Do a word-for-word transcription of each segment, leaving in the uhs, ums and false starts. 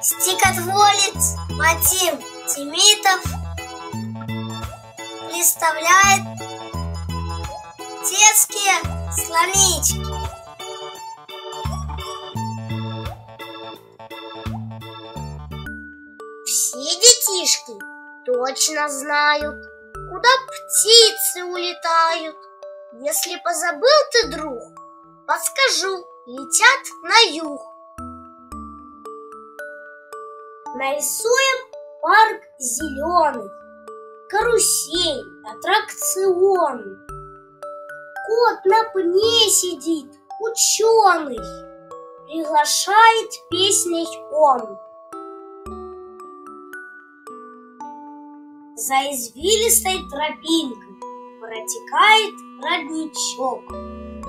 Стихотворец Вадим Демидов представляет детские слонички. Все детишки точно знают, куда птицы улетают. Если позабыл ты, друг, подскажу, летят на юг. Нарисуем парк зеленый, карусель, аттракцион. Кот на пне сидит, ученый, приглашает песней он. За извилистой тропинкой протекает родничок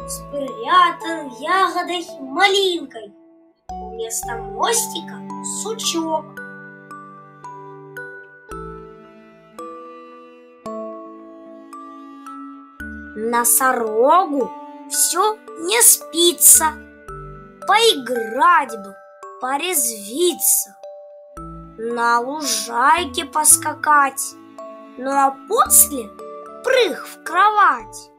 с спрятан ягодой малинкой, вместо мостика сучок. Носорогу все не спится, поиграть бы, порезвиться, на лужайке поскакать, ну а после прыг в кровать.